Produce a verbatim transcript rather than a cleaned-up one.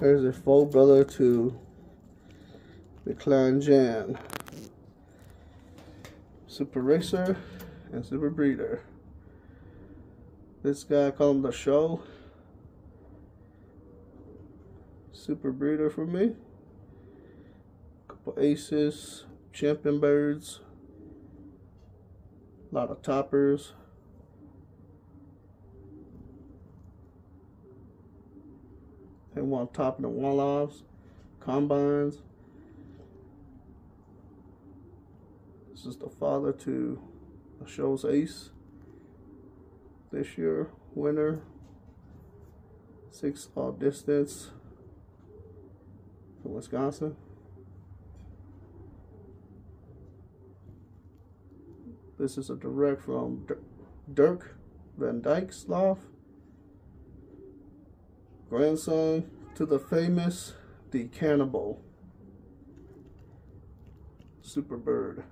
There's a full brother to the Kleine Jan. Super Racer and Super Breeder. This guy, I call him the show. Super Breeder for me. Couple aces, champion birds, a lot of toppers. They want topping and one-offs, combines. This is the father to the show's ace. This year, winner. Six all distance from Wisconsin. This is a direct from Dirk Van Dyke's loft. Grandson to the famous De Kannibaal Superbird.